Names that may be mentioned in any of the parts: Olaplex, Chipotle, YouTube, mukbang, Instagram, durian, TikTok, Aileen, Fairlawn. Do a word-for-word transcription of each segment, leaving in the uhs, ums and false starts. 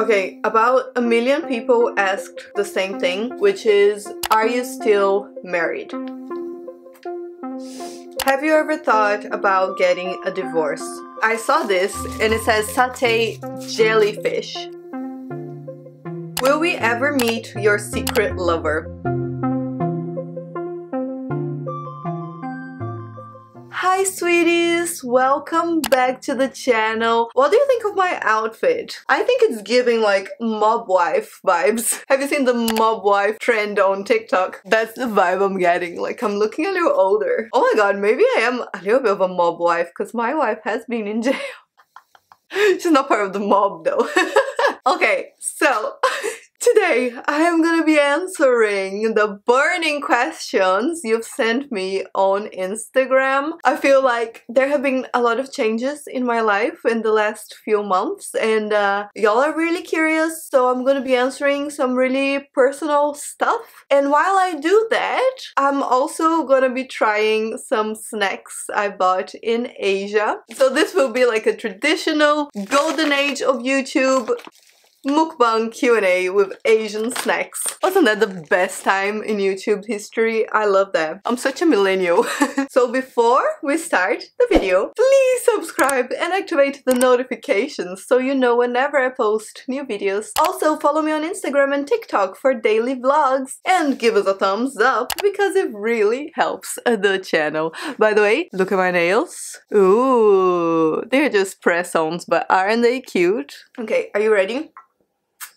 Okay, about a million people asked the same thing, which is, are you still married? Have you ever thought about getting a divorce? I saw this and it says satay jellyfish. Will we ever meet your secret lover? Hi sweeties, welcome back to the channel. What do you think of my outfit? I think it's giving like mob wife vibes. Have you seen the mob wife trend on TikTok? That's the vibe I'm getting, like I'm looking a little older. Oh my god, maybe I am a little bit of a mob wife because my wife has been in jail. She's not part of the mob though. Okay, so today I am gonna be answering the burning questions you've sent me on Instagram. I feel like there have been a lot of changes in my life in the last few months and uh, y'all are really curious, so I'm gonna be answering some really personal stuff. And while I do that, I'm also gonna be trying some snacks I bought in Asia. So this will be like a traditional golden age of YouTube mukbang Q and A with Asian snacks. Wasn't that the best time in YouTube history? I love that. I'm such a millennial. So before we start the video, please subscribe and activate the notifications so you know whenever I post new videos. Also follow me on Instagram and TikTok for daily vlogs and give us a thumbs up because it really helps the channel. By the way, look at my nails. Ooh, they're just press-ons, but aren't they cute? Okay, are you ready?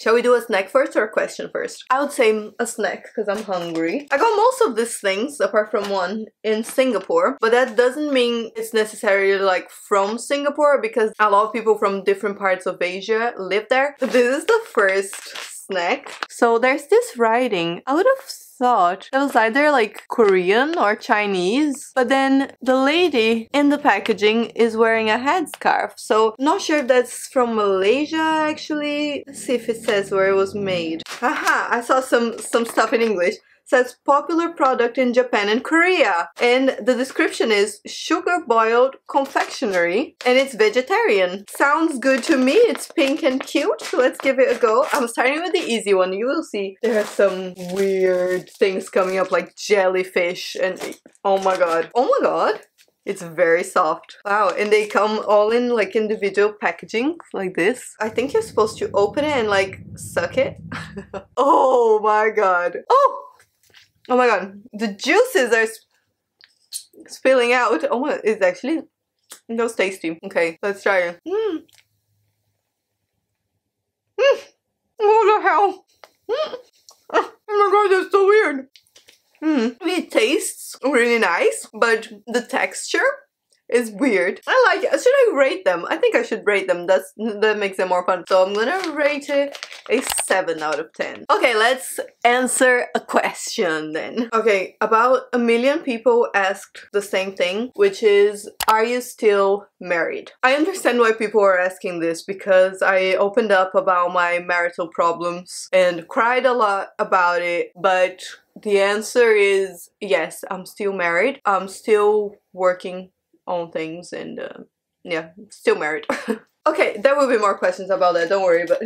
Shall we do a snack first or a question first? I would say a snack because I'm hungry. I got most of these things, apart from one, in Singapore. But that doesn't mean it's necessarily like from Singapore because a lot of people from different parts of Asia live there. This is the first snack. So there's this writing. I would have thought it was either like Korean or Chinese, but then the lady in the packaging is wearing a headscarf, so not sure if that's from Malaysia actually. Let's see if it says where it was made. Haha, I saw some some stuff in English. It says popular product in Japan and Korea, and the description is sugar boiled confectionery and it's vegetarian. Sounds good to me. It's pink and cute, so let's give it a go. I'm starting with the easy one. You will see there are some weird things coming up like jellyfish and oh my god, oh my god, it's very soft. Wow, and they come all in like individual packaging like this. I think you're supposed to open it and like suck it. Oh my god. Oh, oh my god, the juices are sp spilling out. Oh my, it's actually, it was tasty. Okay, let's try it. Mm. Mm. What the hell? Mm. Oh my god, that's so weird. Mm. It tastes really nice, but the texture is weird. I like it. Should I rate them? I think I should rate them. That's, that makes them more fun. So I'm gonna rate it a seven out of ten. Okay, let's answer a question then. Okay, about a million people asked the same thing, which is, are you still married? I understand why people are asking this because I opened up about my marital problems and cried a lot about it, but the answer is yes, I'm still married. I'm still working on things and uh, yeah, still married. Okay, there will be more questions about that, don't worry, but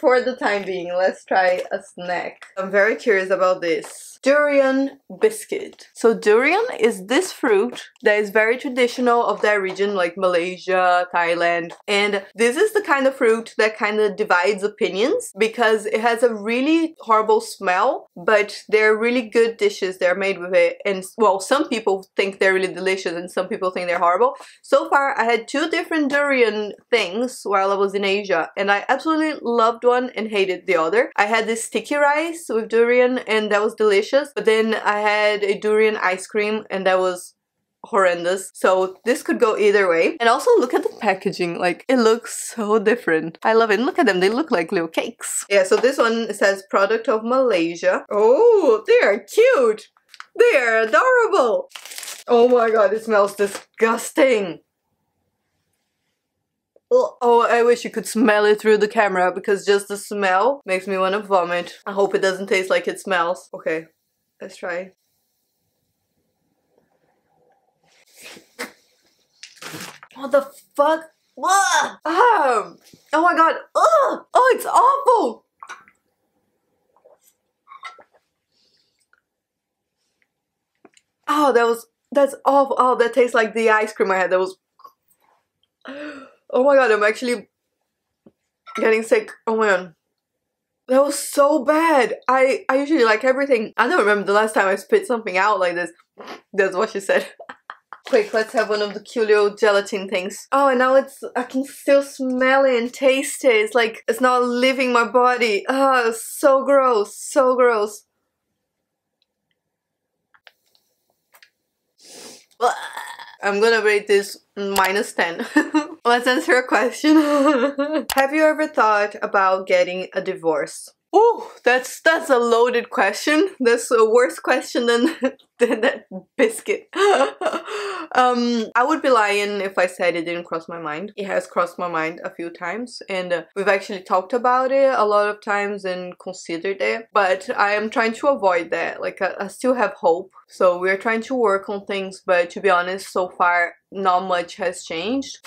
for the time being, let's try a snack. I'm very curious about this. Durian biscuit. So durian is this fruit that is very traditional of that region, like Malaysia, Thailand, and this is the kind of fruit that kind of divides opinions because it has a really horrible smell, but they're really good dishes they're made with it, and well, some people think they're really delicious and some people think they're horrible. So far, I had two different durian things while I was in Asia and I absolutely loved one and hated the other. I had this sticky rice with durian and that was delicious, but then I had a durian ice cream and that was horrendous. So this could go either way. And also look at the packaging, like it looks so different. I love it. And look at them, they look like little cakes. Yeah, so this one says product of Malaysia. Oh, they are cute. They are adorable. Oh my god, it smells disgusting. Oh, I wish you could smell it through the camera because just the smell makes me want to vomit. I hope it doesn't taste like it smells. Okay, let's try. What the fuck? Ah! Oh my god! Ugh! Oh, it's awful! cool. Oh, that was, that's awful. Oh, that tastes like the ice cream I had. That was, oh my god, I'm actually getting sick. Oh my god. That was so bad. I, I usually like everything. I don't remember the last time I spit something out like this. That's what she said. Quick, let's have one of the cute little gelatin things. Oh, and now it's, I can still smell it and taste it. It's like, it's not leaving my body. Oh, so gross, so gross. I'm gonna rate this minus ten. Let's answer a question. Have you ever thought about getting a divorce? Oh, that's that's a loaded question. That's a worse question than, than that biscuit. um, I would be lying if I said it didn't cross my mind. It has crossed my mind a few times, and uh, we've actually talked about it a lot of times and considered it, but I am trying to avoid that. Like, I, I still have hope, so we're trying to work on things, but to be honest, so far, not much has changed.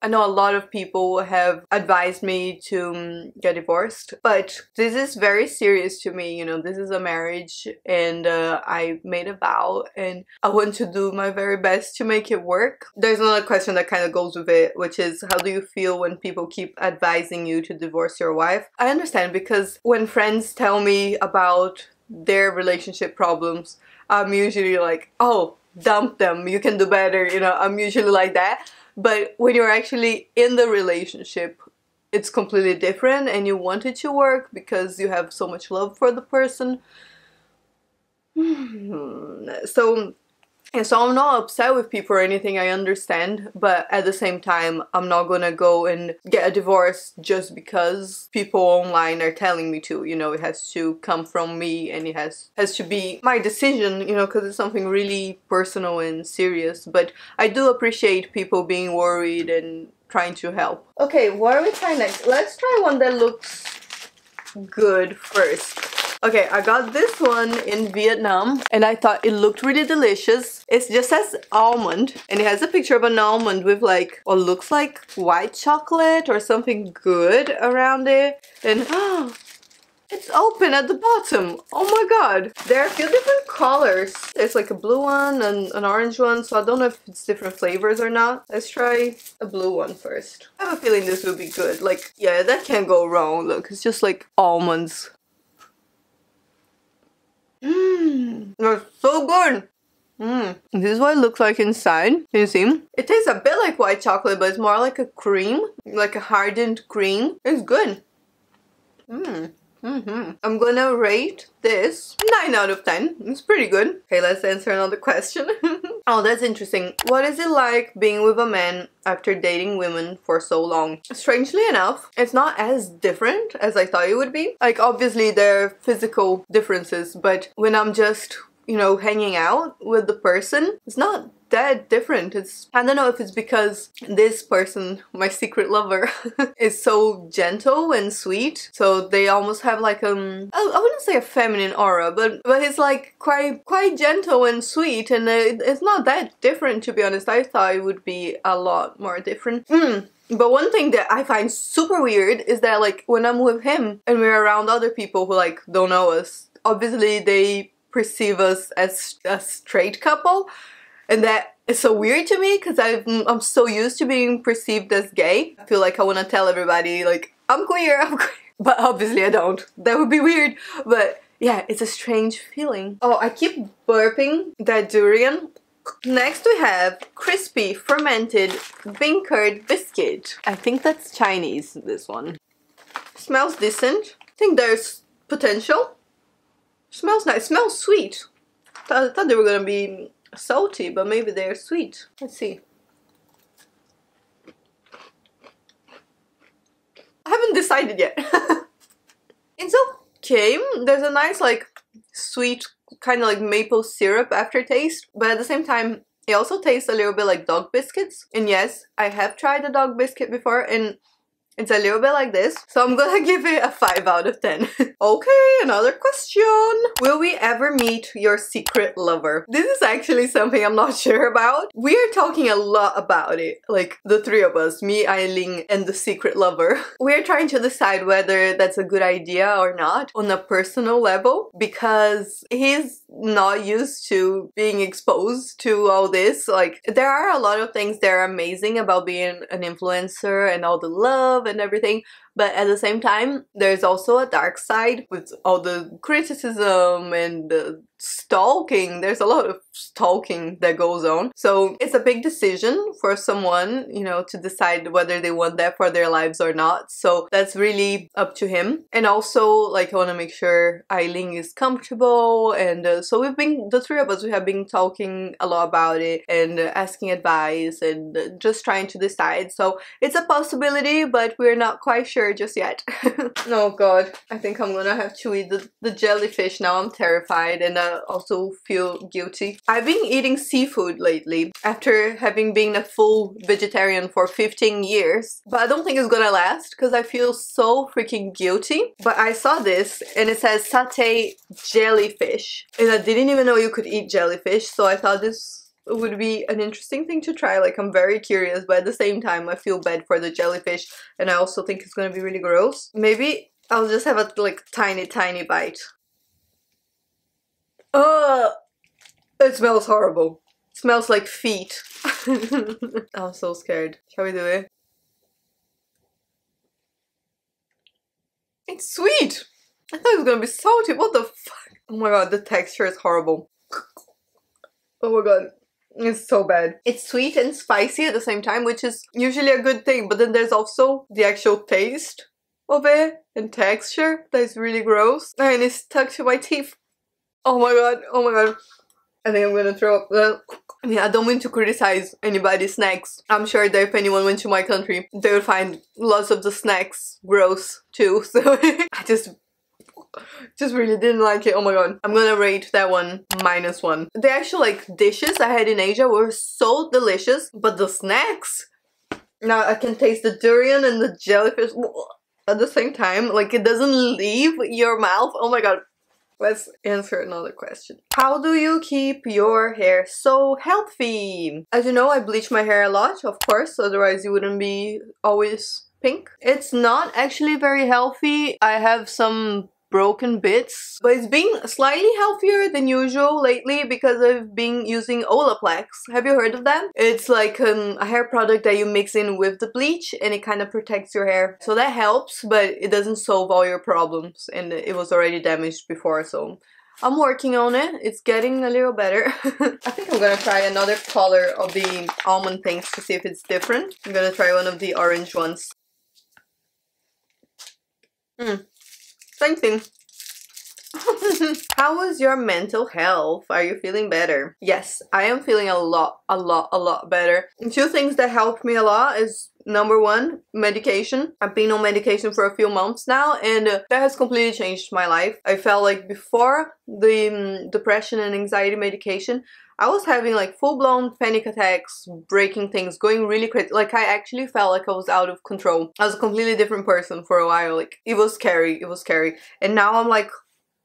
I know a lot of people have advised me to get divorced, but this is very serious to me, you know, this is a marriage, and uh, I made a vow, and I want to do my very best to make it work. There's another question that kind of goes with it, which is, how do you feel when people keep advising you to divorce your wife? I understand, because when friends tell me about their relationship problems, I'm usually like, oh, dump them, you can do better, you know, I'm usually like that. But when you're actually in the relationship, it's completely different, and you want it to work because you have so much love for the person. So, and so I'm not upset with people or anything, I understand, but at the same time, I'm not gonna go and get a divorce just because people online are telling me to, you know, it has to come from me, and it has, has to be my decision, you know, because it's something really personal and serious, but I do appreciate people being worried and trying to help. Okay, what are we trying next? Let's try one that looks good first. Okay, I got this one in Vietnam, and I thought it looked really delicious. It just says almond, and it has a picture of an almond with like what looks like white chocolate or something good around it. And oh, it's open at the bottom. Oh my god. There are a few different colors. There's like a blue one and an orange one, so I don't know if it's different flavors or not. Let's try a blue one first. I have a feeling this will be good. Like, yeah, that can't go wrong. Look, it's just like almonds. Mmm, that's so good. Mmm. This is what it looks like inside. Can you see? It tastes a bit like white chocolate, but it's more like a cream, like a hardened cream. It's good. Mmm. Mm-hmm. I'm gonna rate this nine out of ten. It's pretty good. Okay, let's answer another question. Oh, that's interesting. What is it like being with a man after dating women for so long? Strangely enough, it's not as different as I thought it would be. Like, obviously there are physical differences, but when I'm just, you know, hanging out with the person, it's not that different. It's, I don't know if it's because this person, my secret lover, is so gentle and sweet, so they almost have like um I, I wouldn't say a feminine aura, but but it's like quite quite gentle and sweet, and it, it's not that different, to be honest. I thought it would be a lot more different. Mm. But one thing that I find super weird is that, like, when I'm with him and we're around other people who like don't know us, obviously they perceive us as a straight couple. And that is so weird to me, because I'm so used to being perceived as gay. I feel like I want to tell everybody, like, I'm queer, I'm queer. But obviously I don't. That would be weird. But yeah, it's a strange feeling. Oh, I keep burping that durian. Next we have crispy fermented bean curd biscuit. I think that's Chinese, this one. Smells decent. I think there's potential. Smells nice. Smells sweet. I thought they were going to be salty, but maybe they're sweet. Let's see. I haven't decided yet. It's okay. There's a nice, like, sweet, kind of like maple syrup aftertaste, but at the same time, it also tastes a little bit like dog biscuits. And yes, I have tried a dog biscuit before, and It's a little bit like this, so I'm gonna give it a five out of ten. Okay, another question. Will we ever meet your secret lover? This is actually something I'm not sure about. We are talking a lot about it, like the three of us, me, Aileen, and the secret lover. We're trying to decide whether that's a good idea or not on a personal level, because he's not used to being exposed to all this. Like, there are a lot of things that are amazing about being an influencer and all the love and everything, but at the same time there's also a dark side with all the criticism and the stalking. There's a lot of stalking that goes on, so it's a big decision for someone, you know, to decide whether they want that for their lives or not. So that's really up to him. And also, like, I want to make sure Aileen is comfortable, and uh, so we've been, the three of us, we have been talking a lot about it and uh, asking advice and uh, just trying to decide. So it's a possibility, but we're not quite sure just yet. Oh god, I think I'm gonna have to eat the, the jellyfish now. I'm terrified, and uh, also feel guilty. I've been eating seafood lately after having been a full vegetarian for fifteen years, but I don't think it's gonna last because I feel so freaking guilty. But I saw this and it says satay jellyfish, and I didn't even know you could eat jellyfish, so I thought this would be an interesting thing to try. Like, I'm very curious, but at the same time I feel bad for the jellyfish, and I also think it's gonna be really gross. Maybe I'll just have a like tiny tiny bite. Oh, it smells horrible. It smells like feet. I'm so scared. Shall we do it? It's sweet. I thought it was gonna be salty. What the fuck? Oh my god, the texture is horrible. Oh my god. It's so bad. It's sweet and spicy at the same time, which is usually a good thing. But then there's also the actual taste of it and texture that is really gross. And it's stuck to my teeth. Oh my god, oh my god. I think I'm gonna throw up. I mean, I don't mean to criticize anybody's snacks. I'm sure that if anyone went to my country, they would find lots of the snacks gross too. So I just, just really didn't like it. Oh my god. I'm gonna rate that one minus one. The actual like dishes I had in Asia were so delicious, but the snacks, now I can taste the durian and the jellyfish at the same time. Like, it doesn't leave your mouth. Oh my god. Let's answer another question. How do you keep your hair so healthy? As you know, I bleach my hair a lot, of course, otherwise it wouldn't be always pink. It's not actually very healthy. I have some broken bits, but it's been slightly healthier than usual lately because I've been using Olaplex. Have you heard of that? It's like um, a hair product that you mix in with the bleach, and it kind of protects your hair, so that helps, but it doesn't solve all your problems, and it was already damaged before, so I'm working on it. It's getting a little better. I think I'm gonna try another color of the almond things to see if it's different. I'm gonna try one of the orange ones. Mm. Same thing. How is your mental health? Are you feeling better? Yes, I am feeling a lot, a lot, a lot better. And two things that helped me a lot is, number one, medication. I've been on medication for a few months now, and uh, that has completely changed my life. I felt like before the um, depression and anxiety medication, I was having like full-blown panic attacks, breaking things, going really crazy. Like, I actually felt like I was out of control. I was a completely different person for a while. Like, it was scary, it was scary. And now I'm like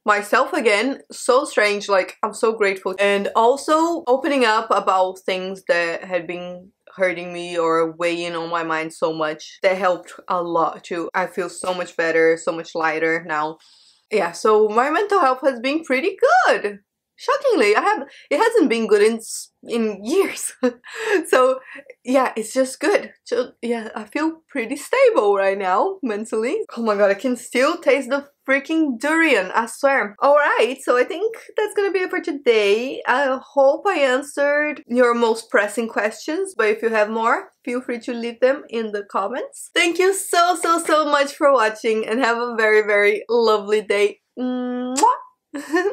myself again. So strange. Like, I'm so grateful. And also opening up about things that had been hurting me or weighing on my mind so much, that helped a lot too. I feel so much better, so much lighter now. Yeah, so my mental health has been pretty good. Shockingly, I have, it hasn't been good in in years. So yeah, it's just good. So yeah, I feel pretty stable right now mentally. Oh my god, I can still taste the freaking durian, I swear. Alright, so I think that's gonna be it for today. I hope I answered your most pressing questions, but if you have more, feel free to leave them in the comments. Thank you so so so much for watching, and have a very very lovely day. Mwah!